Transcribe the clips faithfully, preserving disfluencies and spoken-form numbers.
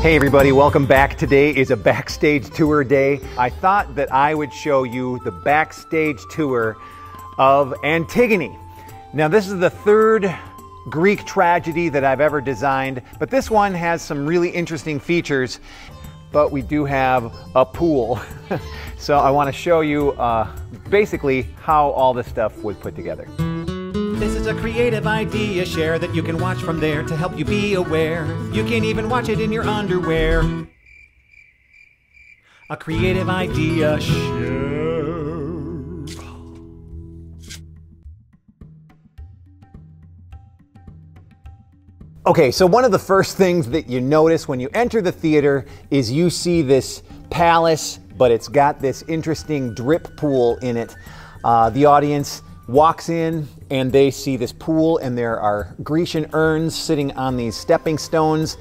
Hey everybody, welcome back. Today is a backstage tour day. I thought that I would show you the backstage tour of Antigone. Now this is the third Greek tragedy that I've ever designed, but this one has some really interesting features, but we do have a pool. So I want to show you uh, basically how all this stuff was put together. This is a creative idea share that you can watch from there to help you be aware. You can even watch it in your underwear. A creative idea share. Okay, so one of the first things that you notice when you enter the theater is you see this palace, but it's got this interesting drip pool in it. Uh, the audience walks in and they see this pool, and there are Grecian urns sitting on these stepping stones,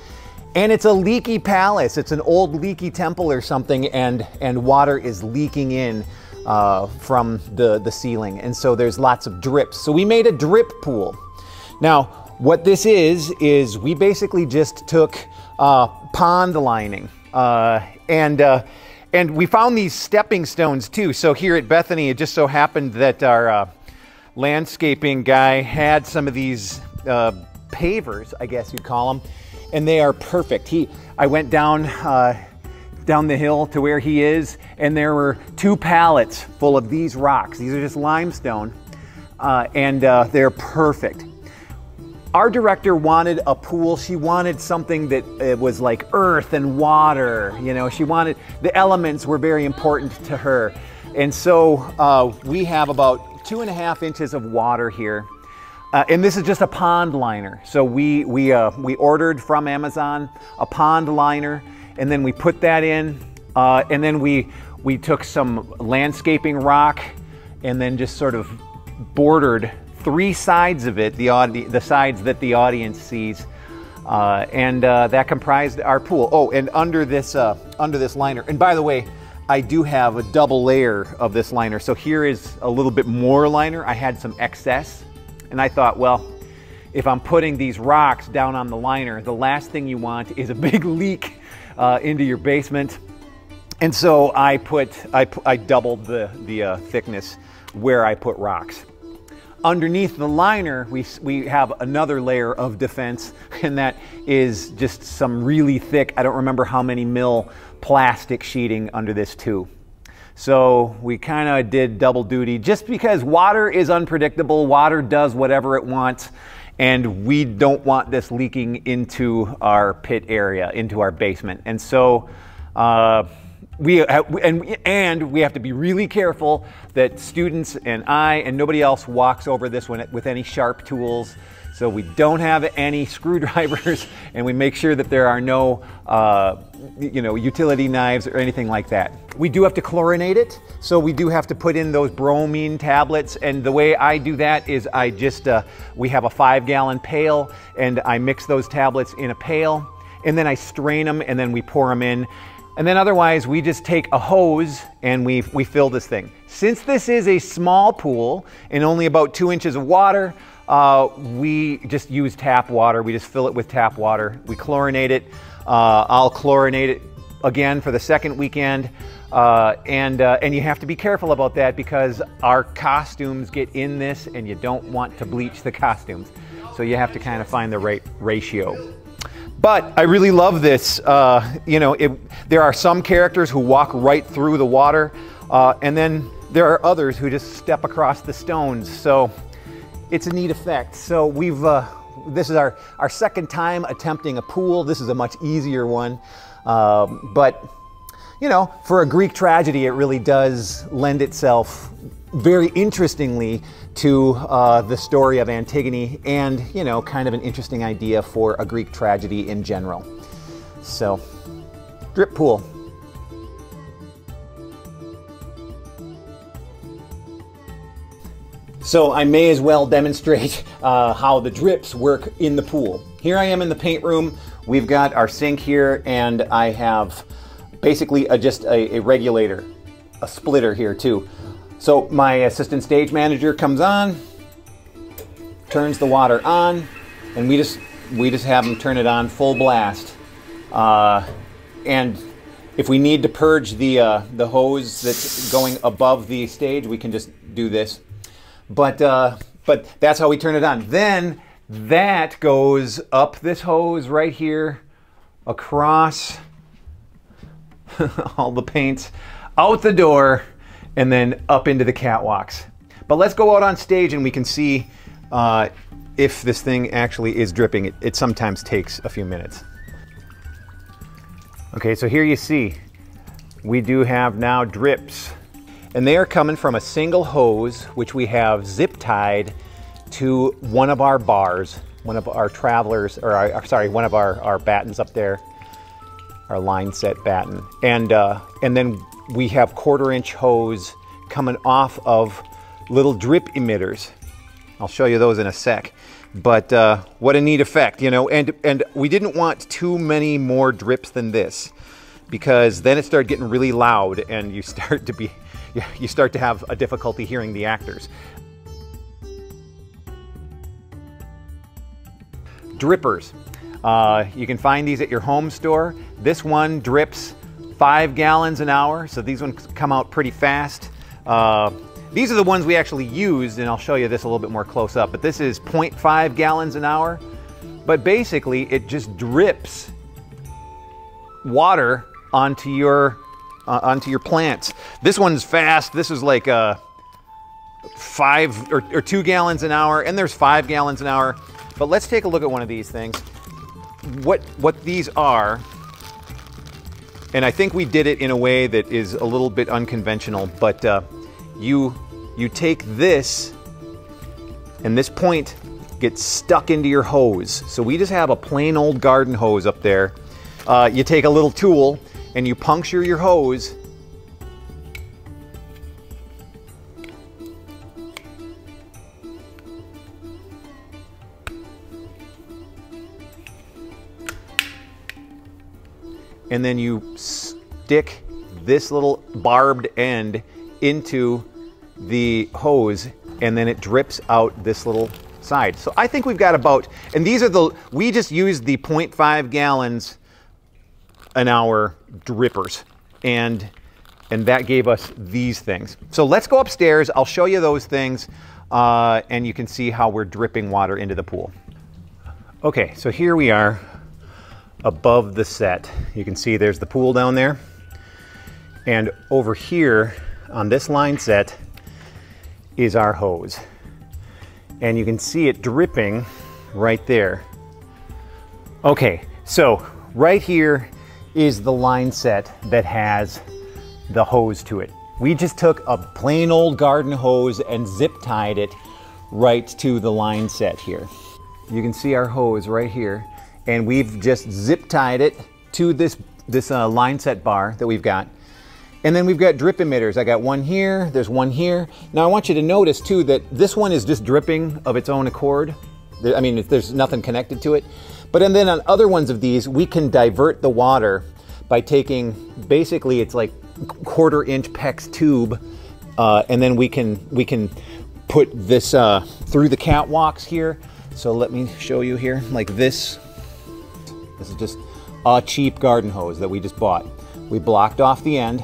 and it's a leaky palace. It's an old leaky temple or something, and and water is leaking in uh, from the the ceiling, and so there's lots of drips. So we made a drip pool. Now what this is is we basically just took uh, pond lining uh, and uh, and we found these stepping stones too. So here at Bethany, it just so happened that our uh, landscaping guy had some of these uh, pavers, I guess you'd call them, and they are perfect. He, I went down uh, down the hill to where he is, and there were two pallets full of these rocks. These are just limestone, uh, and uh, they're perfect. Our director wanted a pool. She wanted something that it was like earth and water. You know, she wanted, the elements were very important to her, and so uh, we have about two and a half inches of water here, uh, and this is just a pond liner. So we we uh, we ordered from Amazon a pond liner, and then we put that in, uh, and then we we took some landscaping rock, and then just sort of bordered three sides of it, the audi the sides that the audience sees, uh, and uh, that comprised our pool. Oh, and under this uh, under this liner, and by the way, I do have a double layer of this liner. So here is a little bit more liner. I had some excess, and I thought, well, if I'm putting these rocks down on the liner, the last thing you want is a big leak uh, into your basement. And so I put, I, I doubled the, the uh, thickness where I put rocks. Underneath the liner, we, we have another layer of defense, and that is just some really thick, I don't remember how many mil, plastic sheeting under this too. So we kind of did double duty, just because water is unpredictable. Water does whatever it wants, and we don't want this leaking into our pit area, into our basement. And so uh, we and and we have to be really careful that students and I and nobody else walks over this one with any sharp tools. So we don't have any screwdrivers, and we make sure that there are no uh, you know, utility knives or anything like that. We do have to chlorinate it, so we do have to put in those bromine tablets, and the way I do that is I just, uh, we have a five gallon pail, and I mix those tablets in a pail, and then I strain them, and then we pour them in. And then otherwise, we just take a hose and we, we fill this thing. Since this is a small pool and only about two inches of water, uh, we just use tap water. We just fill it with tap water. We chlorinate it. Uh, I'll chlorinate it again for the second weekend. Uh, and, uh, and you have to be careful about that, because our costumes get in this and you don't want to bleach the costumes. So you have to kind of find the right ratio. But I really love this. Uh, you know, it, there are some characters who walk right through the water, uh, and then there are others who just step across the stones. So it's a neat effect. So we've uh, this is our our second time attempting a pool. This is a much easier one, um, but you know, for a Greek tragedy, it really does lend itself very interestingly to uh, the story of Antigone, and, you know, kind of an interesting idea for a Greek tragedy in general. So, drip pool. So I may as well demonstrate uh, how the drips work in the pool. Here I am in the paint room. We've got our sink here, and I have basically a, just a, a regulator, a splitter here too. So my assistant stage manager comes on, turns the water on, and we just we just have him turn it on full blast. Uh, and if we need to purge the, uh, the hose that's going above the stage, we can just do this. But, uh, but that's how we turn it on. Then that goes up this hose right here, across all the paints, out the door, and then up into the catwalks. But let's go out on stage and we can see uh, if this thing actually is dripping. It, it sometimes takes a few minutes. Okay, so here you see, we do have now drips. And they are coming from a single hose, which we have zip tied to one of our bars, one of our travelers, or our, sorry, one of our, our battens up there, our line set batten. And, uh, and then we have quarter inch hose coming off of little drip emitters. I'll show you those in a sec. But uh, what a neat effect, you know, and, and we didn't want too many more drips than this, because then it started getting really loud and you start to be, you start to have a difficulty hearing the actors. Drippers. Uh, you can find these at your home store. This one drips five gallons an hour, so these ones come out pretty fast. Uh, these are the ones we actually used, and I'll show you this a little bit more close up, but this is zero point five gallons an hour. But basically, it just drips water onto your Uh, onto your plants. This one's fast. This is like uh, five or, or two gallons an hour, and there's five gallons an hour. But let's take a look at one of these things. What what these are, and I think we did it in a way that is a little bit unconventional. But uh, you you take this, and this point gets stuck into your hose. So we just have a plain old garden hose up there. Uh, you take a little tool, and you puncture your hose, and then you stick this little barbed end into the hose, and then it drips out this little side. So I think we've got about, and these are the, we just used the zero point five gallons an hour drippers, and and that gave us these things. So let's go upstairs, I'll show you those things, uh, and you can see how we're dripping water into the pool. Okay, so here we are above the set. You can see there's the pool down there, and over here on this line set is our hose, and you can see it dripping right there. Okay, so right here is the line set that has the hose to it. We just took a plain old garden hose and zip tied it right to the line set here. You can see our hose right here, and we've just zip tied it to this, this uh, line set bar that we've got. And then we've got drip emitters. I got one here, there's one here. Now I want you to notice too that this one is just dripping of its own accord. I mean, there's nothing connected to it. But and then on other ones of these, we can divert the water by taking, basically it's like quarter inch PEX tube, uh, and then we can we can put this uh, through the catwalks here. So let me show you here, like this. This is just a cheap garden hose that we just bought. We blocked off the end.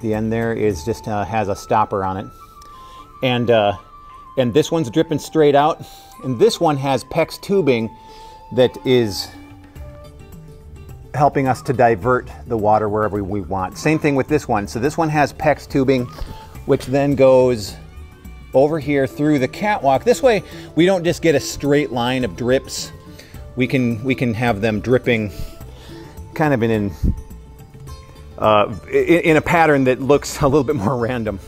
The end there is just uh, has a stopper on it, and uh, and this one's dripping straight out, and this one has PEX tubing that is helping us to divert the water wherever we want. Same thing with this one. So this one has PEX tubing, which then goes over here through the catwalk. This way, we don't just get a straight line of drips. We can we can have them dripping kind of in in, uh, in a pattern that looks a little bit more random.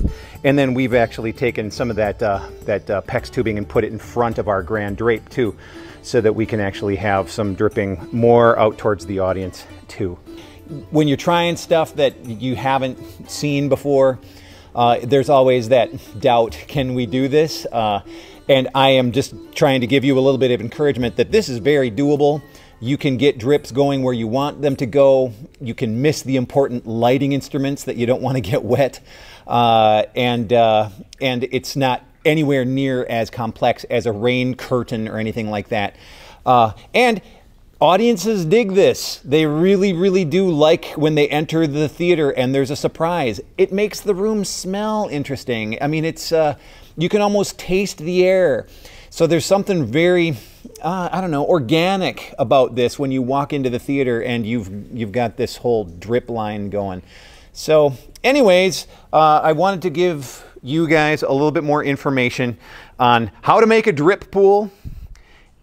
And then we've actually taken some of that, uh, that uh, PEX tubing and put it in front of our grand drape too, so that we can actually have some dripping more out towards the audience too. When you're trying stuff that you haven't seen before, uh, there's always that doubt, can we do this? Uh, and I am just trying to give you a little bit of encouragement that this is very doable. You can get drips going where you want them to go. You can miss the important lighting instruments that you don't want to get wet. Uh, and, uh, and it's not anywhere near as complex as a rain curtain or anything like that. Uh, and Audiences dig this. They really, really do like when they enter the theater and there's a surprise. It makes the room smell interesting. I mean, it's uh, you can almost taste the air. So there's something very, uh, I don't know, organic about this when you walk into the theater and you've, you've got this whole drip line going. So anyways, uh, I wanted to give you guys a little bit more information on how to make a drip pool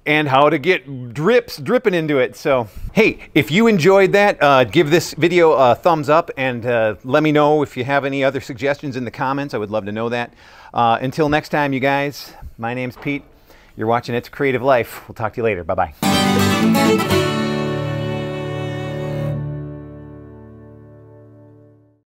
and how to get drips dripping into it. So, hey, if you enjoyed that, uh, give this video a thumbs up and uh, let me know if you have any other suggestions in the comments. I would love to know that. Uh, until next time, you guys, my name's Pete. You're watching It's Creative Life. We'll talk to you later. Bye-bye.